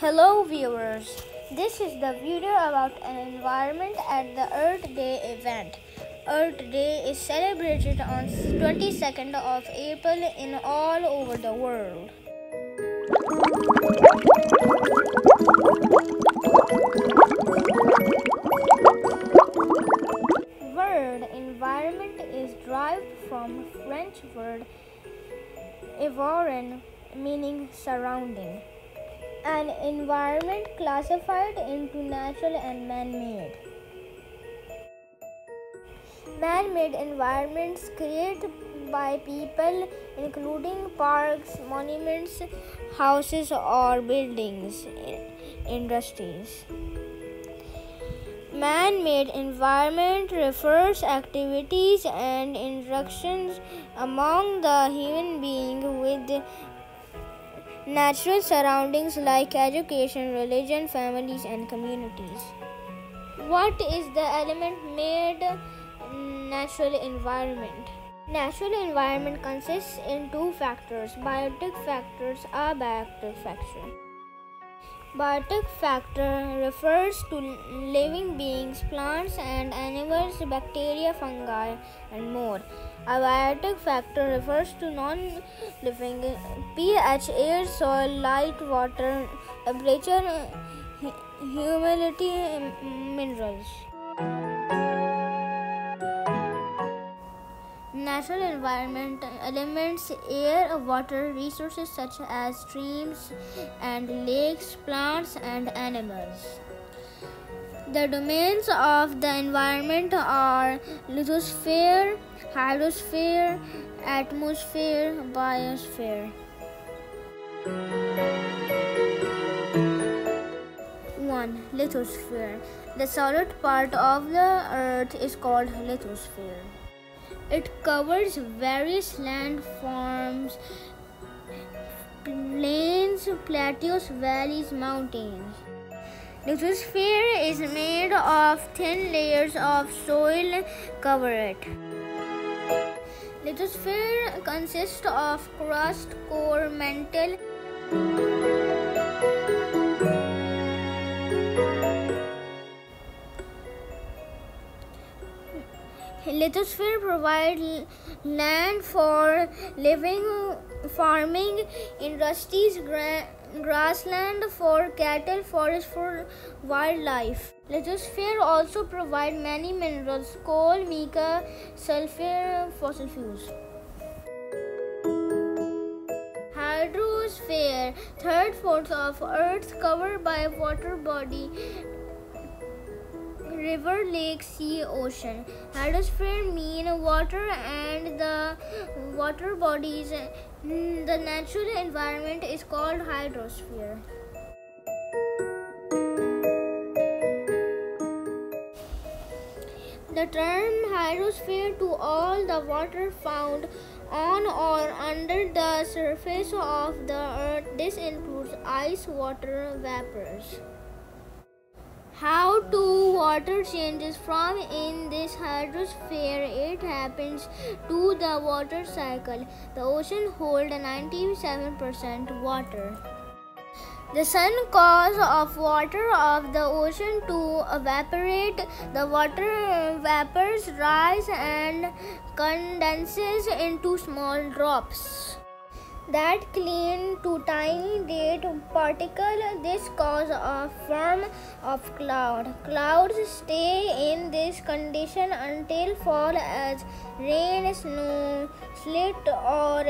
Hello viewers, this is the video about an environment at the Earth Day event. Earth Day is celebrated on 22nd of April in all over the world. Word environment is derived from French word environ, meaning surrounding. An environment classified into natural and man-made. Man-made environments created by people, including parks, monuments, houses or buildings, industries. Man-made environment refers activities and interactions among the human being with natural surroundings like education, religion, families, and communities. What is the element made natural environment? Natural environment consists in two factors, biotic factors and abiotic factors. Biotic factor refers to living beings, plants and animals, bacteria, fungi, and more. Abiotic factor refers to non-living pH, air, soil, light, water, temperature, humidity, minerals. Natural environment elements: air, water, resources such as streams and lakes, plants and animals. The domains of the environment are lithosphere, hydrosphere, atmosphere, biosphere. One, lithosphere. The solid part of the Earth is called lithosphere. It covers various landforms, plains, plateaus, valleys, mountains. Lithosphere is made of thin layers of soil coverage. Lithosphere consists of crust, core, mantle. Lithosphere provides land for living, farming, industries, grassland for cattle, forest for wildlife. Lithosphere also provides many minerals: coal, mica, sulfur, fossil fuels. Hydrosphere, 3/4 of Earth covered by water body. River, lake, sea, ocean. Hydrosphere mean water and the water bodies. The natural environment is called hydrosphere. The term hydrosphere to all the water found on or under the surface of the Earth. This includes ice, water, vapors. How do water changes from in this hydrosphere? It happens to the water cycle. The ocean holds 97% water. The sun causes of water of the ocean to evaporate. The water vapors rise and condenses into small drops that cling to tiny date particles. This causes a form of cloud. Clouds stay in this condition until fall as rain, snow, sleet, or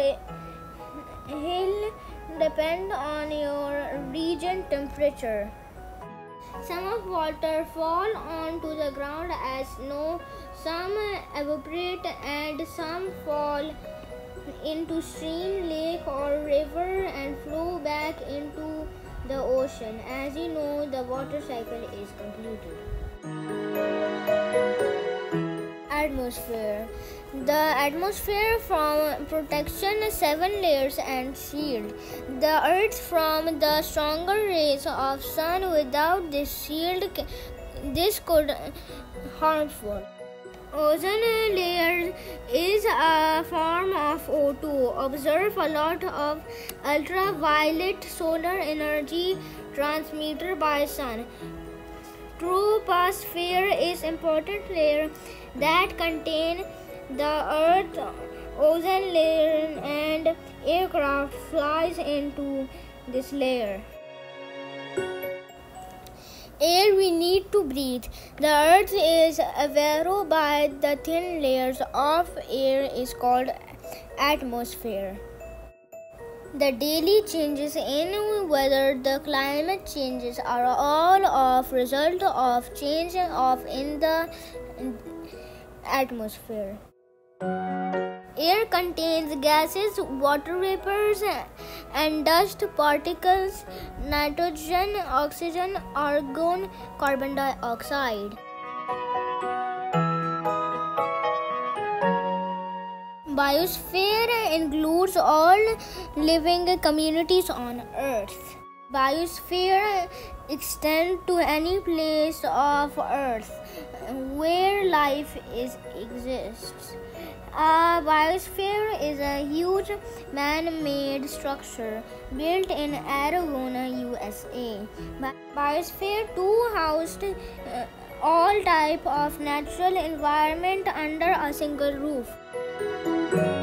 hail, depend on your region temperature. Some of water fall onto the ground as snow, some evaporate, and some fall into stream, lake or river and flow back into the ocean. As you know, the water cycle is completed. Atmosphere. The atmosphere from protection, 7 layers and shield. The Earth from the stronger rays of sun. Without this shield, this could harmful. Ozone layer is a form of O2. Observe a lot of ultraviolet solar energy transmitted by sun. Troposphere is important layer that contain the earth ozone layer, and aircraft flies into this layer. Air we need to breathe. The earth is available by the thin layers of air is called atmosphere. The daily changes in weather, the climate changes are all of result of changing of in the atmosphere. Air contains gases, water vapors, and dust particles, nitrogen, oxygen, argon, carbon dioxide. Biosphere includes all living communities on Earth. Biosphere extends to any place of Earth where life exists. A biosphere is a huge man-made structure built in Arizona, USA. Biosphere 2 housed all types of natural environment under a single roof.